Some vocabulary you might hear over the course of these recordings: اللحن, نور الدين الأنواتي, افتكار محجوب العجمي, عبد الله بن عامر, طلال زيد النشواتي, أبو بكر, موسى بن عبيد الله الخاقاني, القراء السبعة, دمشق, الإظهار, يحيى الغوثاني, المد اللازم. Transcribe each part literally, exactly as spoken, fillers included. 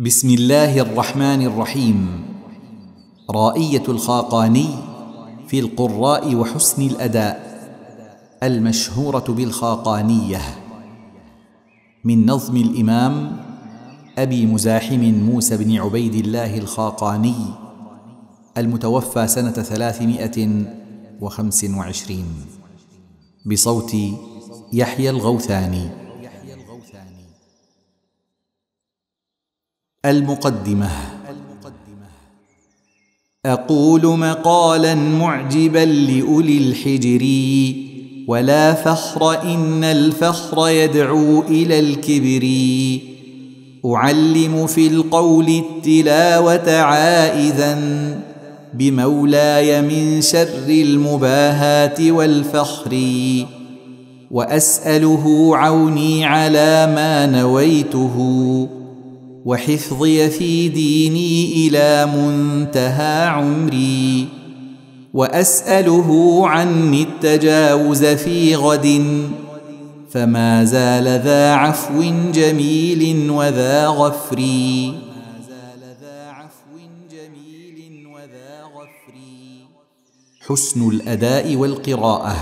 بسم الله الرحمن الرحيم. رائية الخاقاني في القراء وحسن الأداء، المشهورة بالخاقانية، من نظم الإمام أبي مزاحم موسى بن عبيد الله الخاقاني، المتوفى سنة ثلاثمائة وخمس وعشرين، بصوت يحيى الغوثاني. المقدمة. أقول مقالا معجبا لأولي الحجر، ولا فخر إن الفخر يدعو إلى الكبر. أعلم في القول التلاوة عائذا بمولاي من شر المباهات والفخر، وأسأله عوني على ما نويته، وحفظي في ديني إلى منتهى عمري. وأسأله عني التجاوز في غد، فما زال ذا عفو جميل وذا غفر. حسن الأداء والقراءة.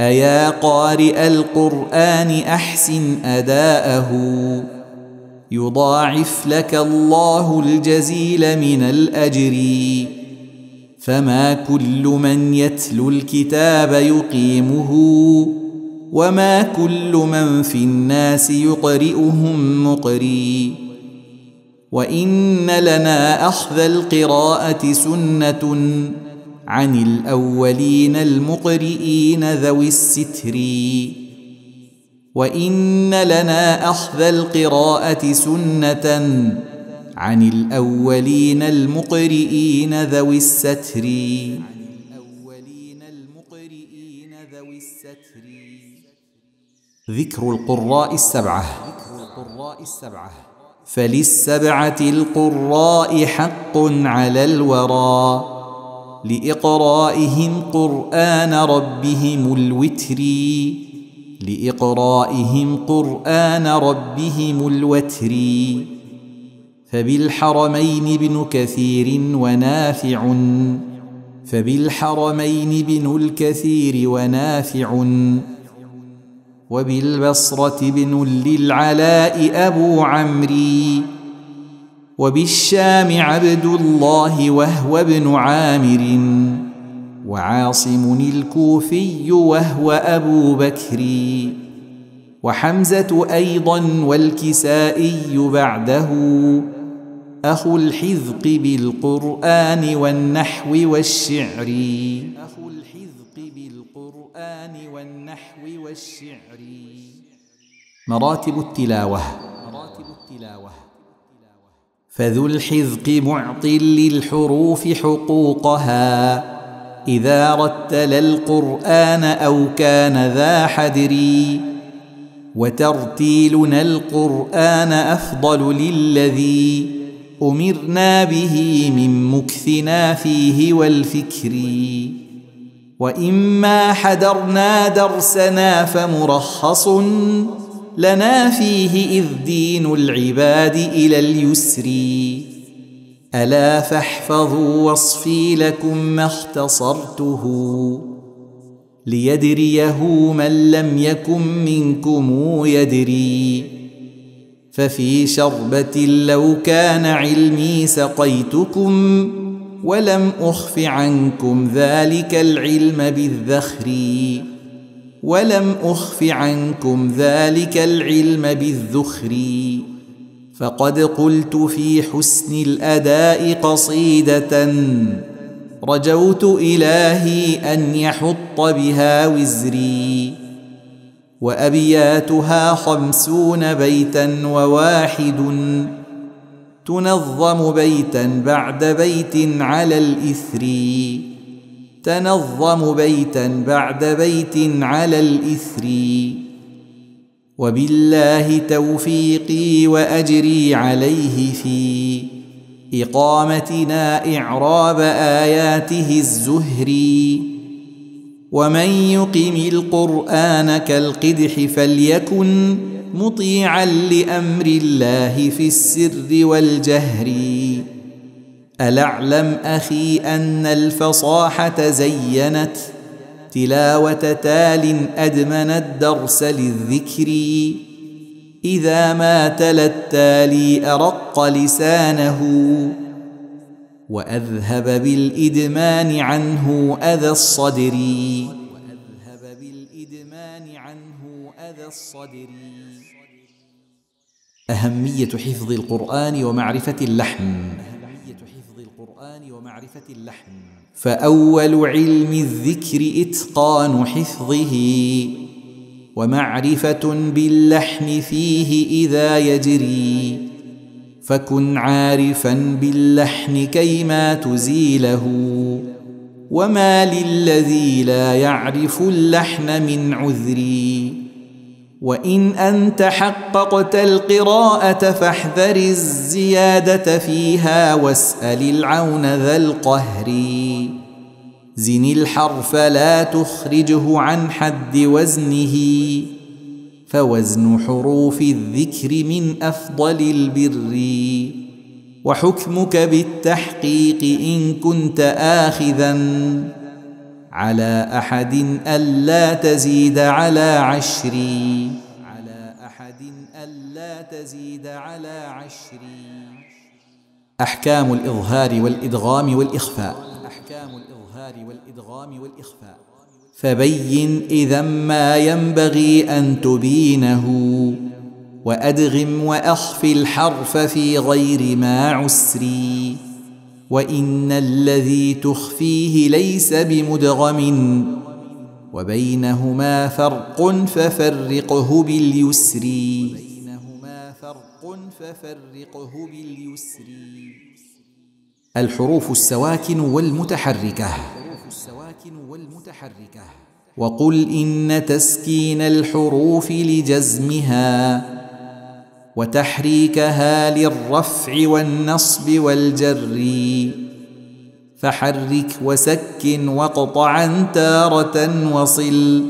أيا قارئ القرآن أحسن أداءه، يضاعف لك الله الجزيل من الأجر. فما كل من يتلو الكتاب يقيمه، وما كل من في الناس يقرئهم مقري. وإن لنا أخذ القراءة سنة عن الأولين المقرئين ذوي الستر. وإن لنا أخذ القراءة سنة عن الأولين المقرئين ذوي الستر. ذكر القراء السبعة. فللسبعة القراء حق على الورى، لإقرائهم قرآن ربهم الوتر. لإقرائهم قرآن ربهم الوتر. فبالحرمين ابن كثير ونافع، فبالحرمين ابن الكثير ونافع، وبالبصرة ابن للعلاء أبو عمرو، وبالشام عبد الله وهو ابن عامر، وعاصم الكوفي وهو أبو بكر، وحمزة أيضا والكسائي بعده، أخو الحذق بالقرآن والنحو والشعر. أخو الحذق بالقرآن والنحو والشعر. مراتب التلاوة. فذو الحذق معط للحروف حقوقها، إذا رتل القرآن أو كان ذا حدر. وترتيلنا القرآن أفضل للذي أمرنا به من مكثنا فيه والفكر. وإما حدرنا درسنا فمرخص لنا فيه، إذ دين العباد إلى اليسر. ألا فاحفظوا وصفي لكم ما اختصرته، ليدريه من لم يكن منكم يدري. ففي شربة لو كان علمي سقيتكم، ولم أخف عنكم ذلك العلم بالذخر. ولم أخف عنكم ذلك العلم بالذخر. فقد قلت في حسن الأداء قصيدة، رجوت إلهي أن يحط بها وزري. وأبياتها خمسون بيتا وواحد، تنظم بيتا بعد بيت على الإثر. تنظم بيتا بعد بيت على الإثر. وبالله توفيقي وأجري عليه في إقامتنا إعراب آياته الزهري. ومن يقم القرآن كالقدح فليكن مطيعا لأمر الله في السر والجهر. ألعلم أخي أن الفصاحة زينت تلاوة تال أدمنت درس للذكر، إذا ما تلا التالي أرق لسانه وأذهب بالإدمان عنه أذى الصدر. أهمية حفظ القرآن ومعرفة اللحن. فأول علم الذكر إتقان حفظه، ومعرفة باللحن فيه إذا يجري، فكن عارفا باللحن كيما تزيله، وما للذي لا يعرف اللحن من عذري. وإن أنت حققت القراءة فاحذر الزيادة فيها واسأل العون ذا القهر. زن الحرف لا تخرجه عن حد وزنه، فوزن حروف الذكر من أفضل البر. وحكمك بالتحقيق إن كنت آخذا على أحد ألا تزيد على عشر. على أحد ألا تزيد على عشر. أحكام الإظهار والإدغام والإخفاء. أحكام الإظهار والإدغام والإخفاء. فبين إذا ما ينبغي أن تبينه، وأدغم وأخف الحرف في غير ما عسري. وإن الذي تخفيه ليس بمدغم، وبينهما فرق ففرقه باليسر. الحروف السواكن والمتحركة. وقل إن تسكين الحروف لجزمها وتحريكها للرفع والنصب والجر، فحرك وسكن واقطعا تارة وصل،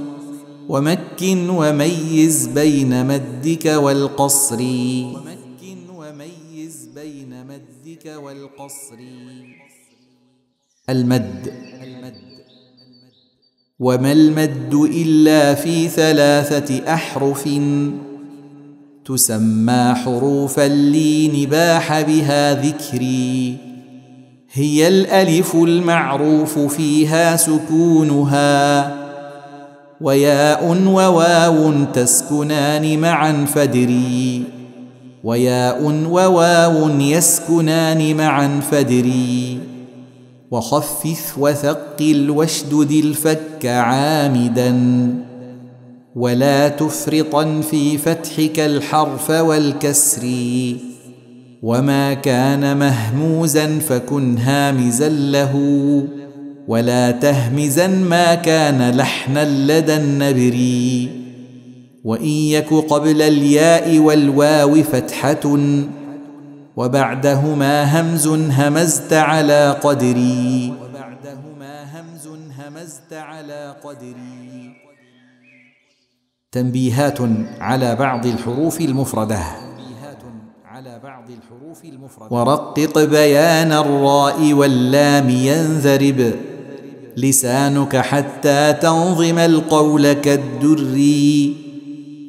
ومكن وميز بين مدك والقصر. المد. وما المد إلا في ثلاثة أحرف تسمى حروف اللين باح بها ذكري. هي الألف المعروف فيها سكونها، وياء وواو تسكنان معا فدري، وياء وواو يسكنان معا فدري. وخفف وثقل واشدد الفك عامداً، ولا تفرطا في فتحك الحرف والكسر. وما كان مهموزا فكن هامزا له، ولا تهمزا ما كان لحنا لدى النبر. وإن يك قبل الياء والواو فتحة وبعدهما همز همزت على قدري. تنبيهات على بعض الحروف المفردة. ورقق بيان الراء واللام ينذرب لسانك حتى تنظم القول كالدر.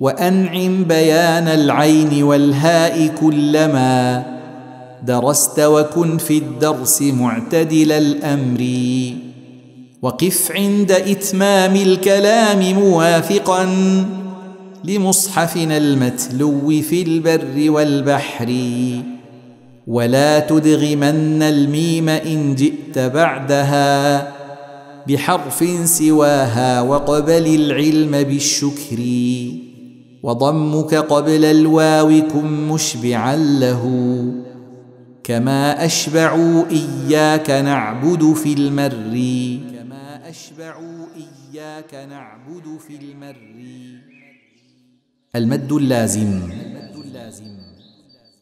وأنعم بيان العين والهاء كلما درست، وكن في الدرس معتدل الأمر. وقف عند إتمام الكلام موافقا لمصحفنا المتلو في البر والبحر. ولا تدغمن الميم إن جئت بعدها بحرف سواها، واقبل العلم بالشكر. وضمك قبل الواو كن مشبعا له كما أشبعوا إياك نعبد في المر. أشبعوا إياك نعبد في المر. المد اللازم.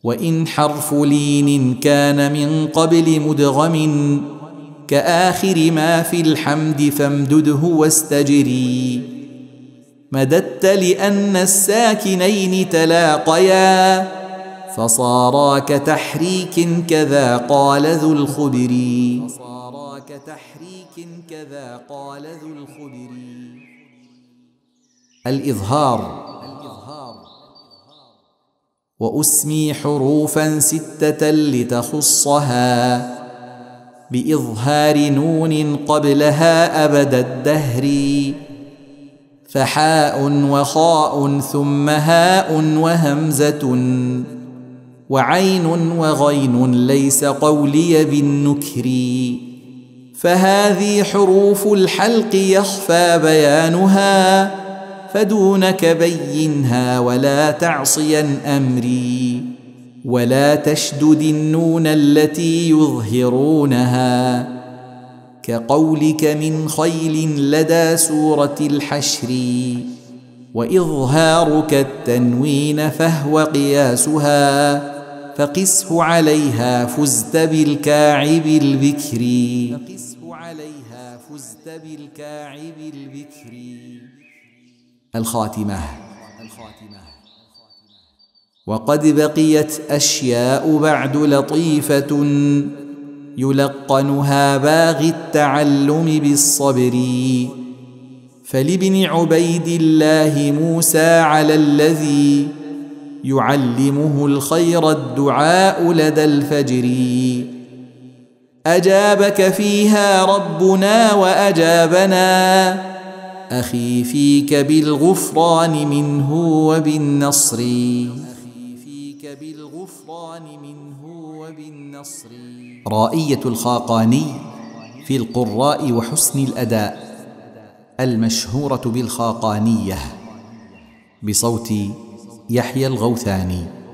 وإن حرف لين كان من قبل مدغم كآخر ما في الحمد فامدده واستجري. مددت لأن الساكنين تلاقيا فصارا كتحريك كذا قال ذو الخدري. الإظهار وأسمي حروفا ستة لتخصها بإظهار نون قبلها أبد الدهر فحاء وخاء ثم هاء وهمزة وعين وغين ليس قولي بالنكر فهذه حروف الحلق يخفى بيانها فدونك بينها ولا تعصيا أمري ولا تشدد النون التي يظهرونها كقولك من خيل لدى سورة الحشر وإظهارك التنوين فهو قياسها فقسه عليها فزت بالكاعب البكري. الخاتمة وقد بقيت أشياء بعد لطيفة يلقنها باغي التعلم بالصبر فلابن عبيد الله موسى على الذي يعلمه الخير الدعاء لدى الفجر أجابك فيها ربنا وأجابنا أخي فيك بالغفران منه وبالنصر. رائية الخاقاني في القراء وحسن الأداء، المشهورة بالخاقانية، بصوت يحيى الغوثاني.